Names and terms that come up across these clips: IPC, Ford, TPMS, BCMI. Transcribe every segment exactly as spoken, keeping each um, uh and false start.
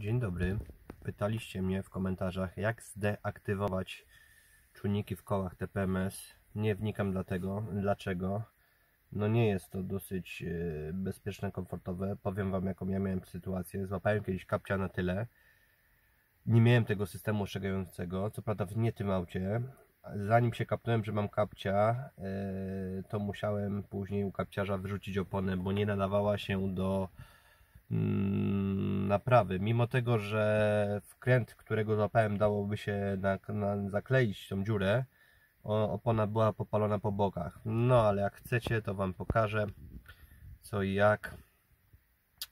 Dzień dobry. Pytaliście mnie w komentarzach, jak zdeaktywować czujniki w kołach T P M S. Nie wnikam dlatego, dlaczego. No nie jest to dosyć bezpieczne, komfortowe. Powiem wam, jaką ja miałem sytuację. Złapałem kiedyś kapcia na tyle. Nie miałem tego systemu ostrzegającego, co prawda w nie tym aucie. Zanim się kapnąłem, że mam kapcia, to musiałem później u kapciarza wyrzucić oponę, bo nie nadawała się do naprawy. Mimo tego, że wkręt, którego złapałem, dałoby się na, na, zakleić tą dziurę, opona była popalona po bokach. No ale jak chcecie, to wam pokażę co i jak.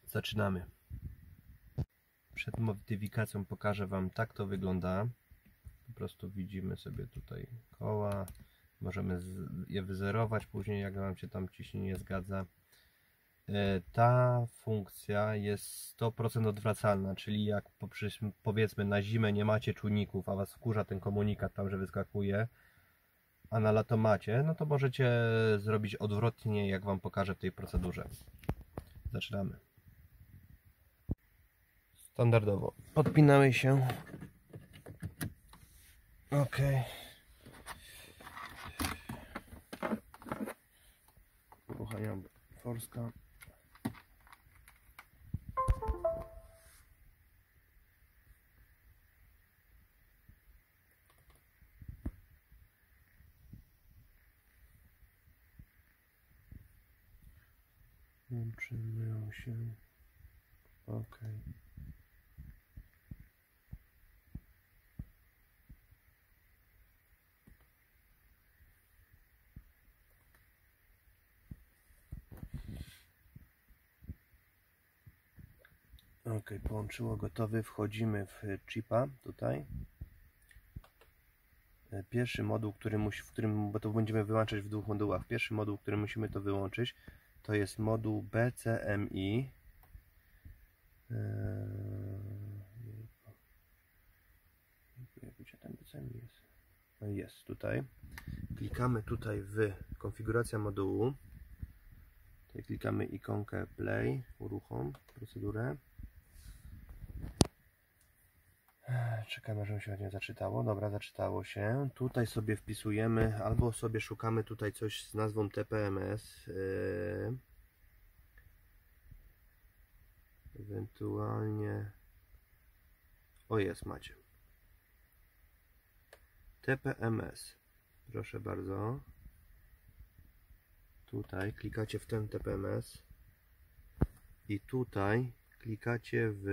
Zaczynamy. Przed modyfikacją pokażę wam, tak to wygląda. Po prostu widzimy sobie tutaj koła, możemy je wyzerować później, jak nam się tam ciśnienie zgadza. Ta funkcja jest sto procent odwracalna, czyli jak powiedzmy na zimę nie macie czujników, a was wkurza ten komunikat tam, że wyskakuje, a na lato macie, no to możecie zrobić odwrotnie, jak wam pokażę w tej procedurze. Zaczynamy. Standardowo podpinamy się. Ok. Uruchamiam forska. Łączymy ją się. Ok. Ok, połączyło, gotowy, wchodzimy w chipa tutaj. Pierwszy moduł, który musi, w którym, bo to będziemy wyłączać w dwóch modułach. Pierwszy moduł, który musimy to wyłączyć, to jest moduł B C M I. Jest tutaj. Klikamy tutaj w konfiguracja modułu. Tutaj klikamy ikonkę play, uruchom procedurę. Czekamy, żeby się nie zaczytało. Dobra, zaczytało się. Tutaj sobie wpisujemy, albo sobie szukamy tutaj coś z nazwą T P M S. Yy. Ewentualnie... O, jest, macie. T P M S. Proszę bardzo. Tutaj klikacie w ten T P M S. I tutaj klikacie w...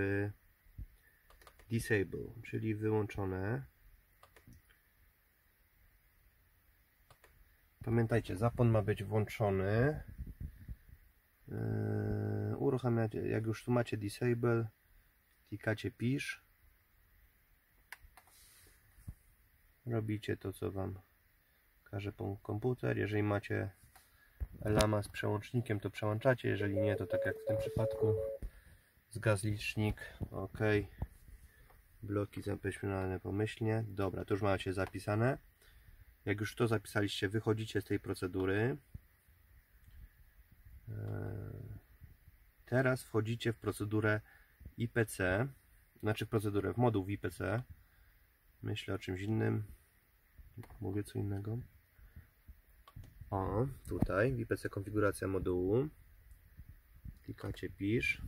Disable, czyli wyłączone. Pamiętajcie, zapon ma być włączony. Yy, uruchamiacie, jak już tu macie Disable, klikacie pisz. Robicie to, co wam każe komputer. Jeżeli macie lama z przełącznikiem, to przełączacie. Jeżeli nie, to tak jak w tym przypadku, zgasł licznik. OK. Bloki zapisane pomyślnie. Dobra, to już macie zapisane. Jak już to zapisaliście, wychodzicie z tej procedury. Teraz wchodzicie w procedurę I P C. Znaczy w procedurę, w moduł I P C. Myślę o czymś innym. Mówię co innego. O, tutaj w I P C konfiguracja modułu. Klikacie pisz.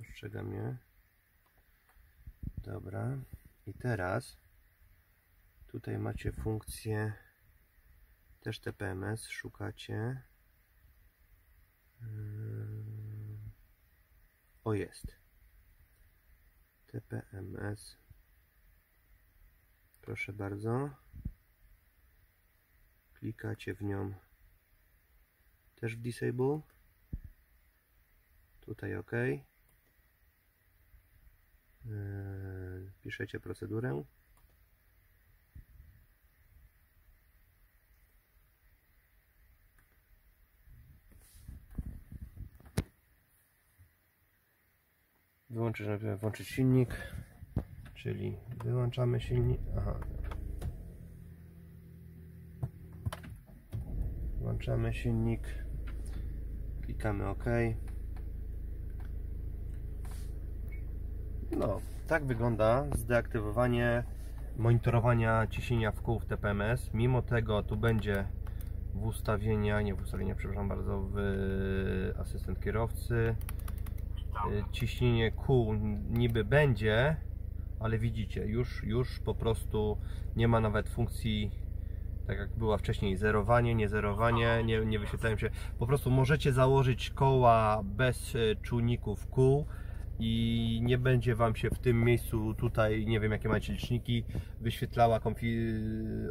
Ostrzega mnie. Dobra. I teraz tutaj macie funkcję też T P M S. Szukacie. O, jest. T P M S. Proszę bardzo. Klikacie w nią też w Disable. Tutaj OK. Piszecie procedurę. Wyłączyć, żeby włączyć silnik, czyli wyłączamy silnik. Aha. Włączamy silnik. Klikamy OK. No, tak wygląda zdeaktywowanie monitorowania ciśnienia w kół w T P M S. Mimo tego tu będzie w ustawienia, nie w ustawienia, przepraszam bardzo, w asystent kierowcy. Ciśnienie kół niby będzie, ale widzicie, już, już po prostu nie ma nawet funkcji, tak jak była wcześniej, zerowanie, nie zerowanie, nie, nie wyświetlają się. Po prostu możecie założyć koła bez czujników kół i nie będzie Wam się w tym miejscu tutaj, nie wiem jakie macie liczniki, wyświetlała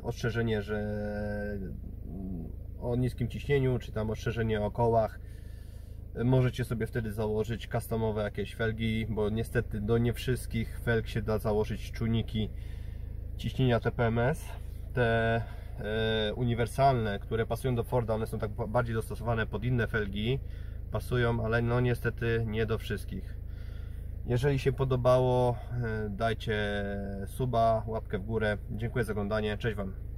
ostrzeżenie, że o niskim ciśnieniu, czy tam ostrzeżenie o kołach. Możecie sobie wtedy założyć customowe jakieś felgi, bo niestety do nie wszystkich felg się da założyć czujniki ciśnienia T P M S. Te e, uniwersalne, które pasują do Forda, one są tak bardziej dostosowane pod inne felgi, pasują, ale no niestety nie do wszystkich. Jeżeli się podobało, dajcie suba, łapkę w górę. Dziękuję za oglądanie, cześć Wam.